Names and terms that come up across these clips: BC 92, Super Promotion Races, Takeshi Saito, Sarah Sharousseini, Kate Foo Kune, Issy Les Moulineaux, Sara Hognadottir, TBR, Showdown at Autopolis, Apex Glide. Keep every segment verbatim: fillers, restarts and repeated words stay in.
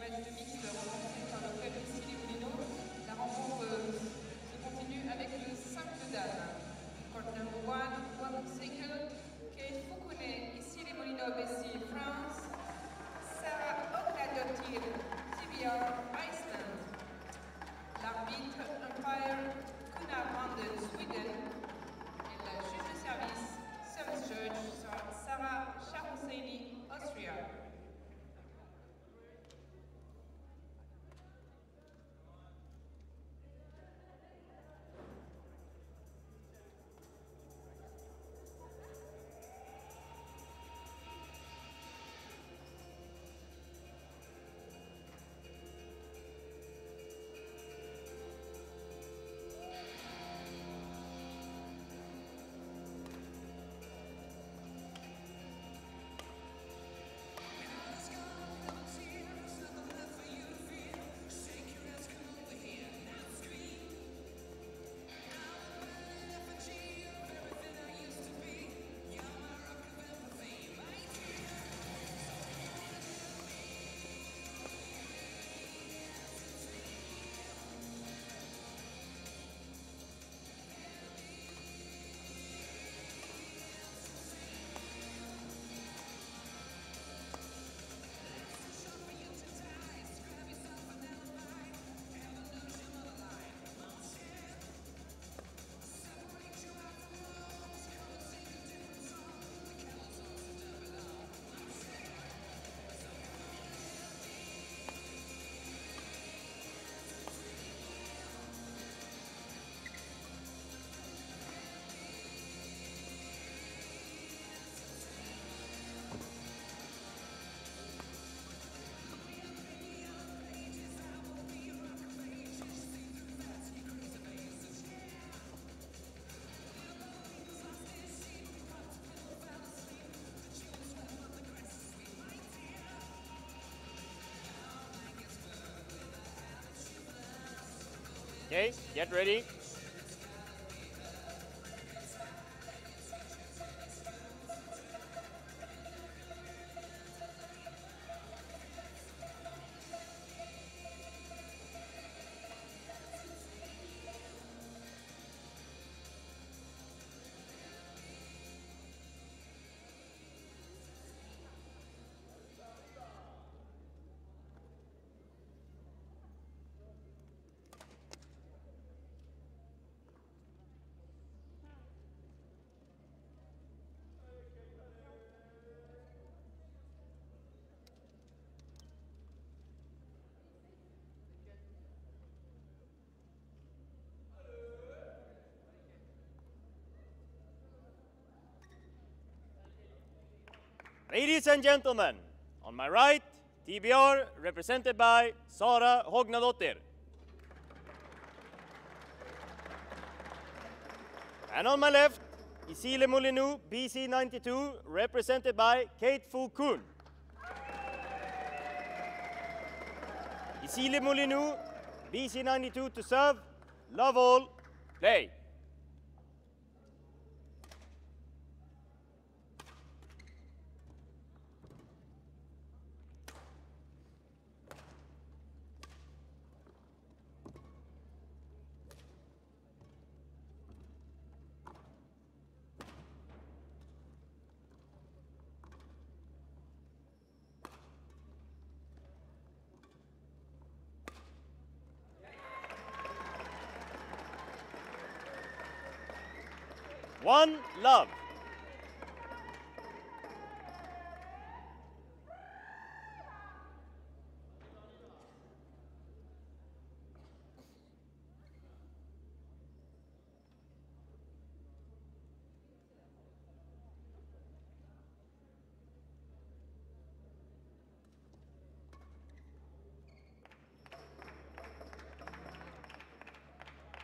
les matchs de mixte remportés par le club Issy Les Moulineaux. La rencontre se continue avec le simple dames. Court number one, women's single, Kate Foo Kune, Issy Les Moulineaux B C France, Sara Hognadottir, T B R Iceland. L'arbitre umpire Kunar Sweden et la juge de service service judge Sarah Sharousseini Austria. Okay, get ready. Ladies and gentlemen, on my right, T B R, represented by Sara Hognadottir. And on my left, Issy Les Moulineaux B C ninety-two, represented by Kate Foo Kune. Issy Les Moulineaux B C ninety-two to serve, love all, play. One love.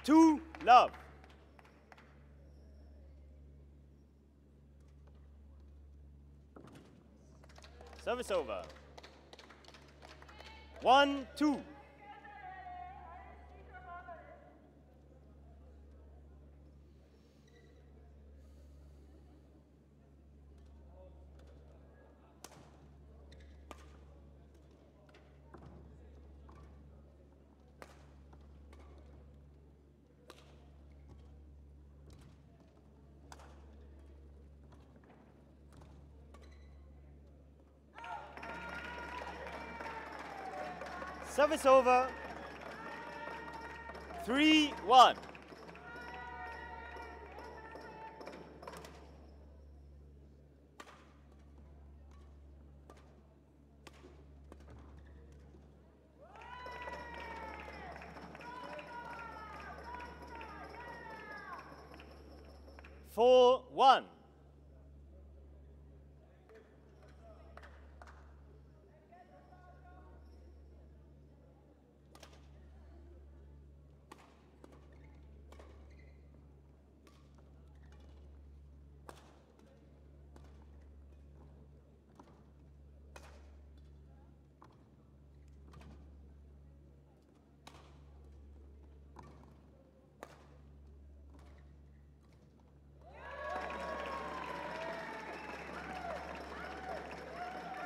Two love. Service over. One, two. Service over. three one. four one.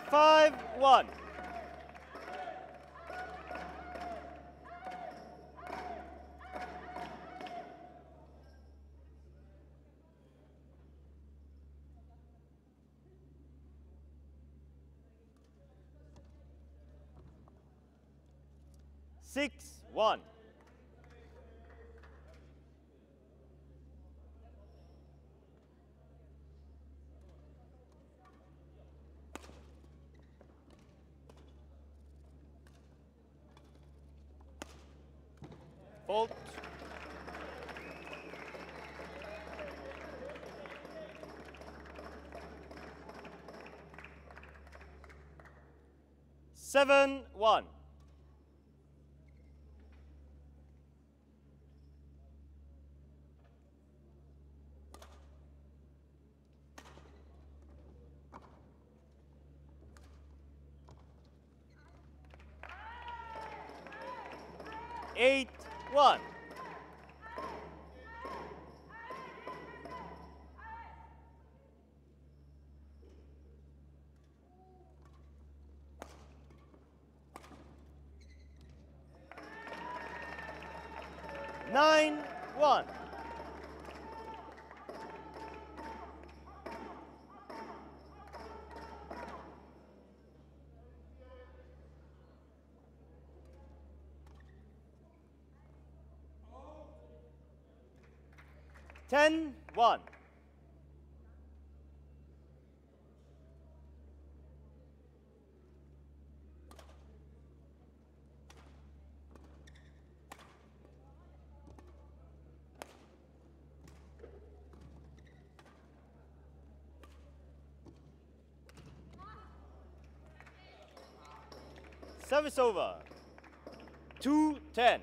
five one. six one. Fault. seven one. eight One. Nine one. Ten, one. Service over. Two, ten.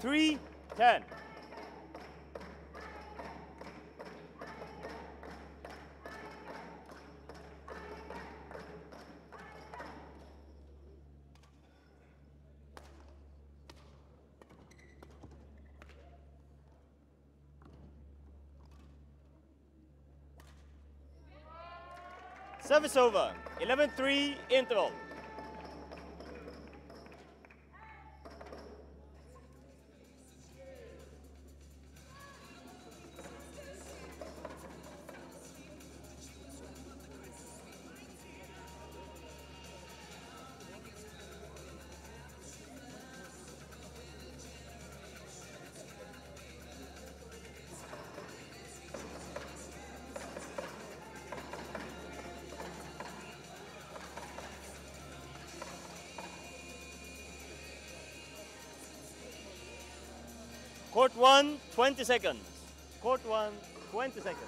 Three, ten. Service over. eleven three interval. Court one, twenty seconds. Court one, twenty seconds.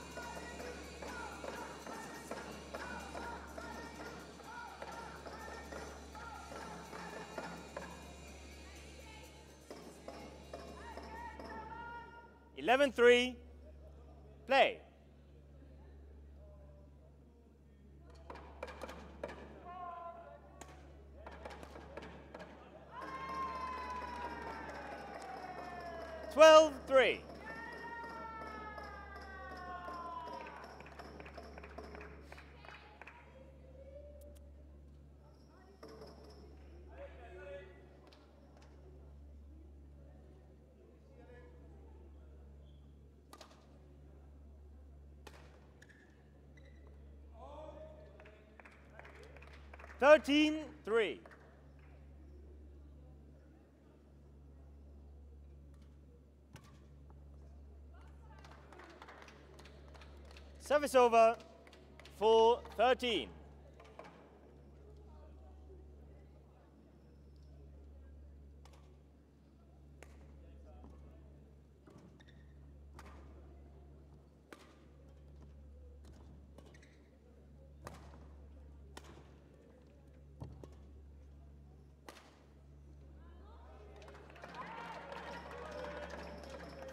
eleven three, play. twelve three. thirteen three. Service over, four thirteen.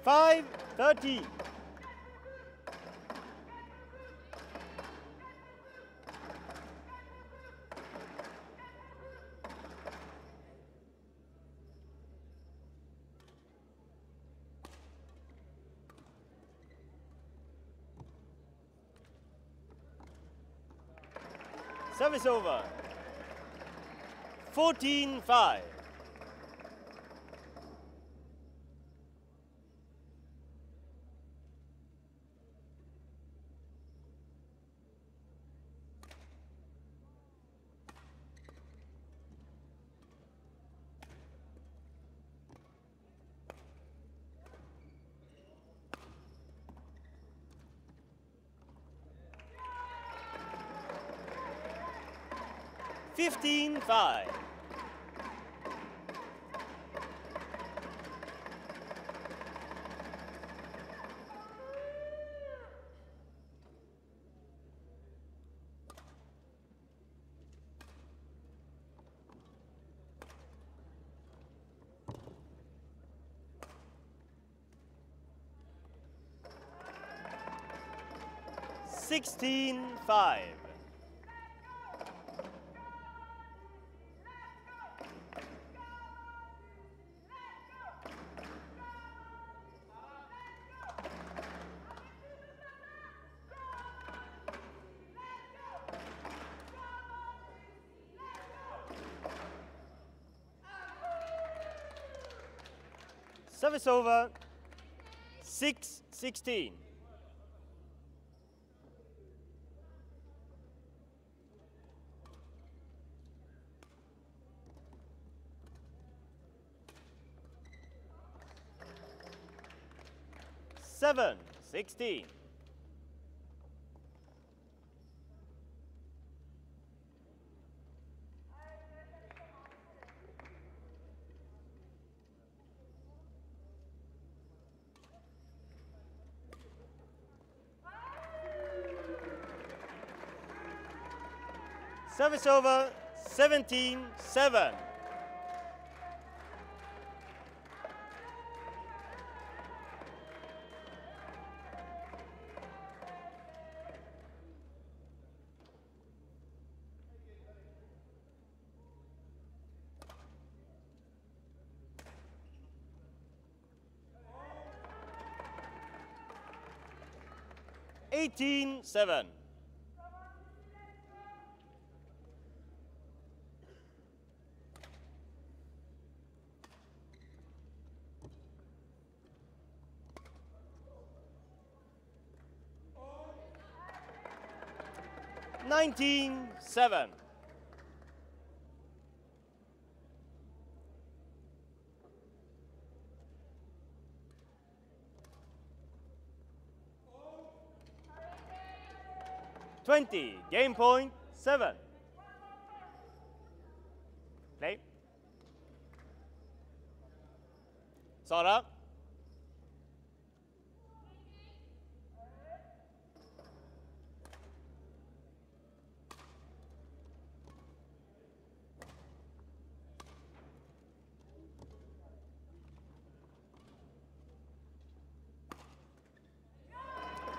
five thirty. Service over. fourteen five. fifteen five. sixteen five. Service over, six sixteen. seven sixteen. Service over, seventeen seven. eighteen seven. nineteen seven. twenty, game point, seven. Play. Sara.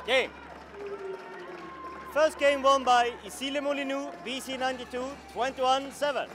Game. First game won by Issy Les Moulineaux B C ninety-two, twenty-one seven.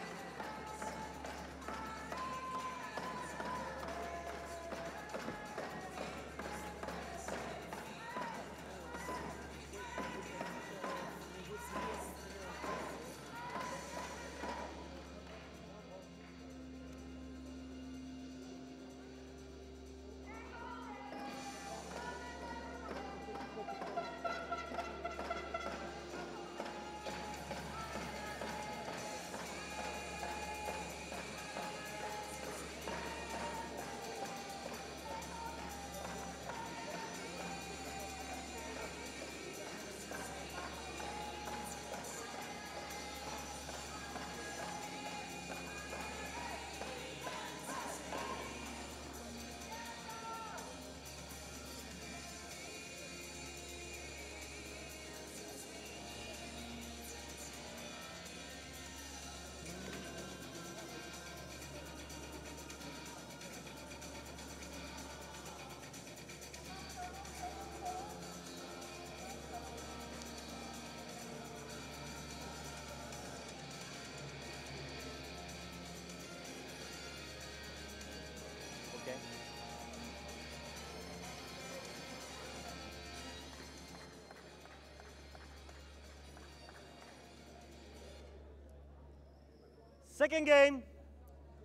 Second game,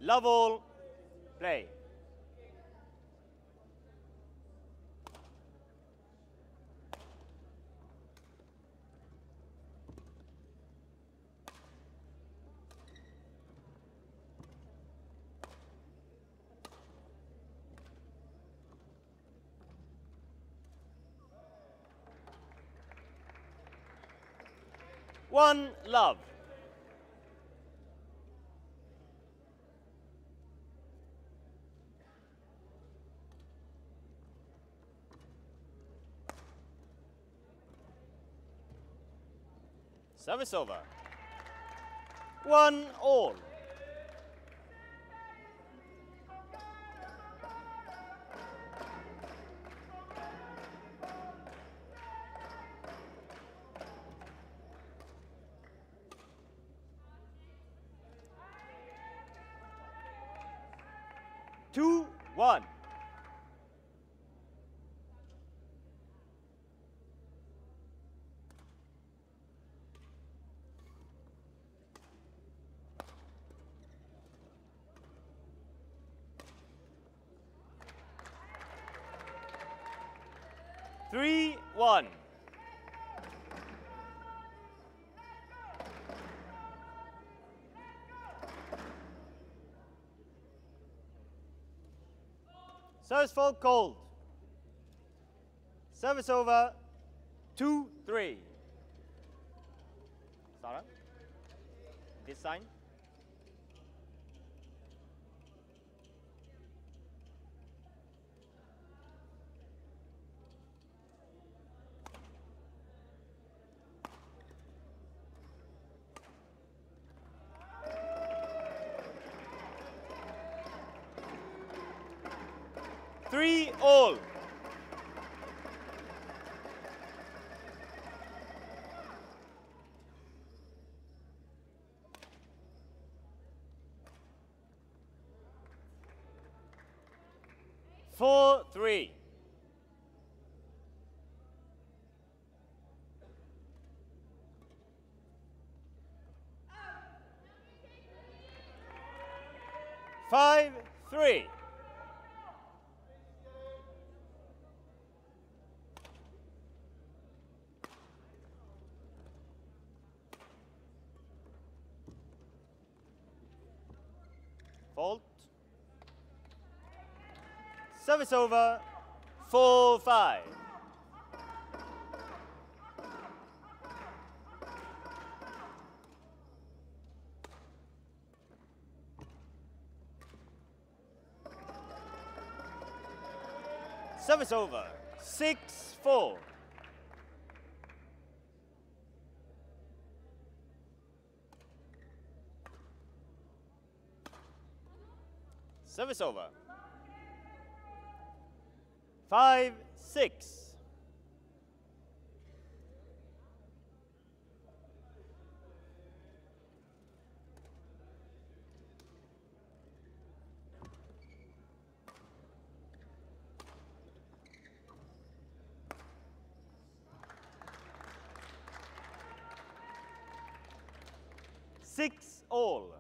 love all, play. One love. Service over. One all. Two, one. Three, one. Service fault called. Service over. Two, three. Sara, this sign. Three all. Four, three. Five, three. Fault. Service over. Four, five. Service over. Six, four. Service over. Five, six. Six all.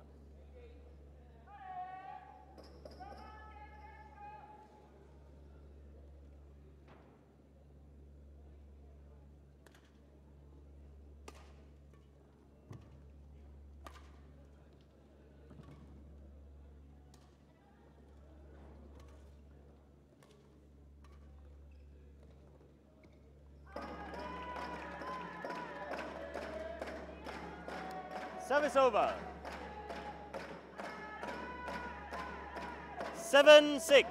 Service over. Seven, six.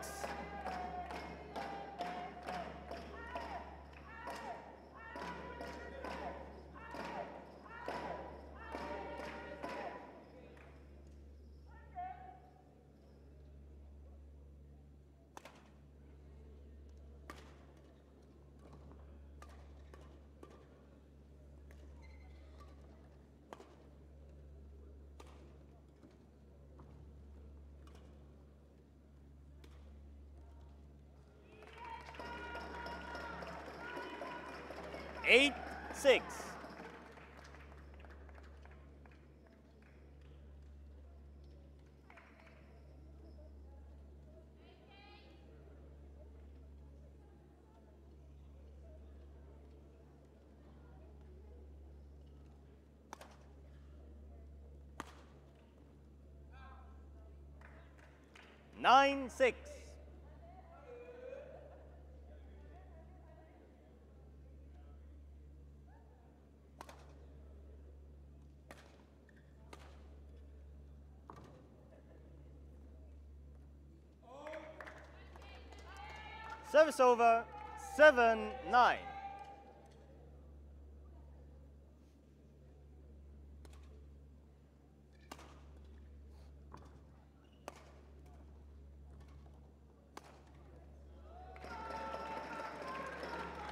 Eight, six. nine, six. Service over, seven, nine.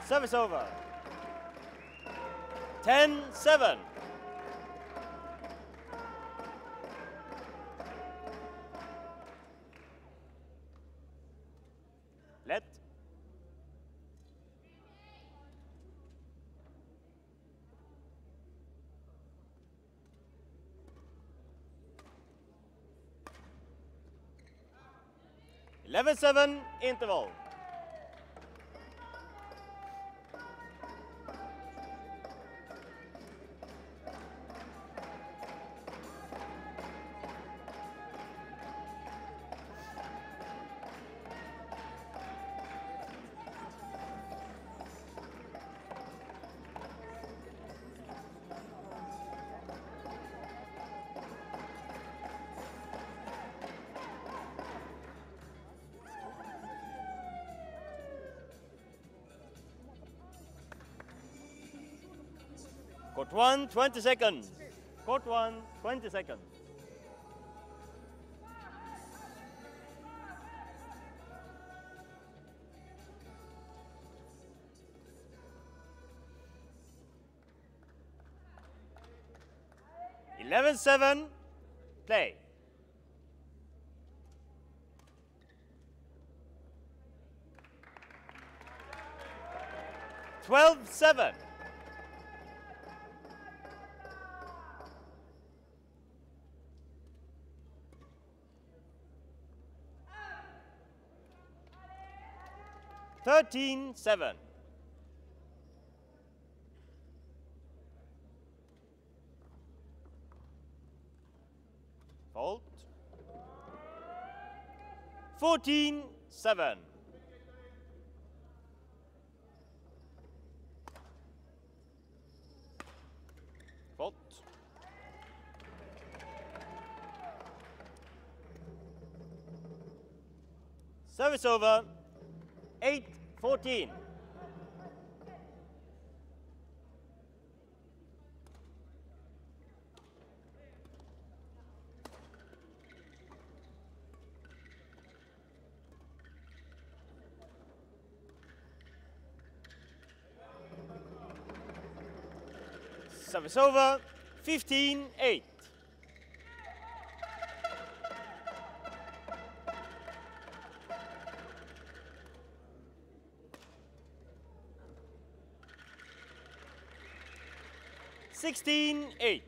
Service over, ten seven. Let. eleven seven, interval. Court one, twenty seconds. Court one, twenty seconds. eleven seven, play. twelve seven. thirteen seven. Fault. fourteen seven. Fault. Service over. Eight. Fourteen. Service over. Fifteen, eight. sixteen eight.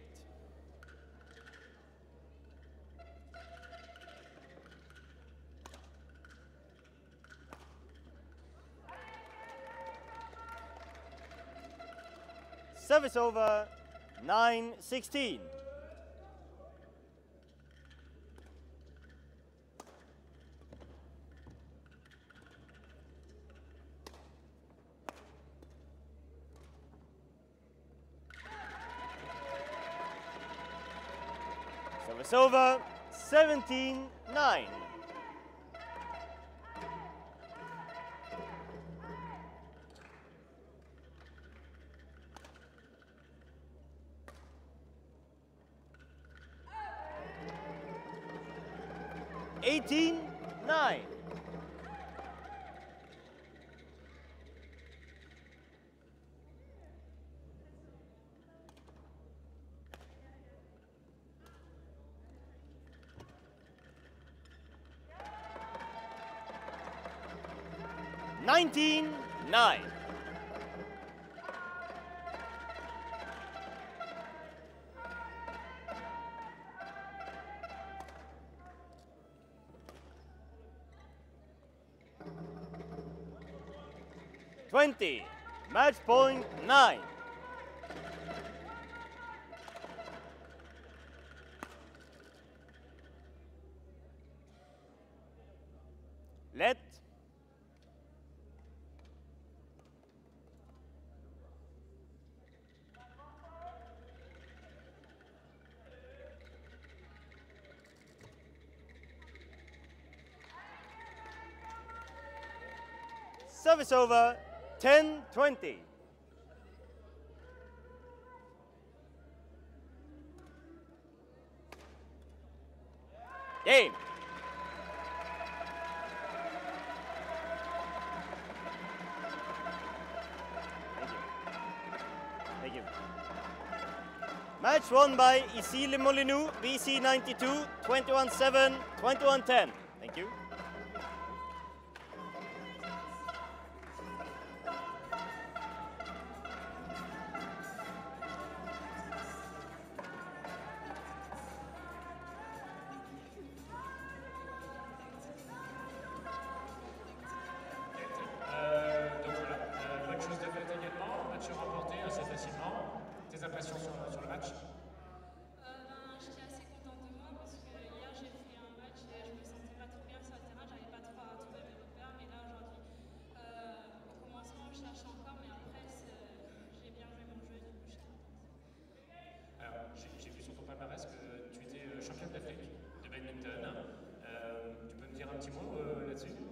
Service over, nine sixteen. Service over, seventeen nine. eighteen nine. Nineteen, nine. Twenty, match point nine. Let service over ten twenty. Game. Thank you. Thank you. Match won by Issy Les Moulineaux B C ninety-two, twenty-one seven, twenty-one ten. Thank you. Championne d'Afrique de badminton. Euh, tu peux me dire un petit mot euh, là-dessus ?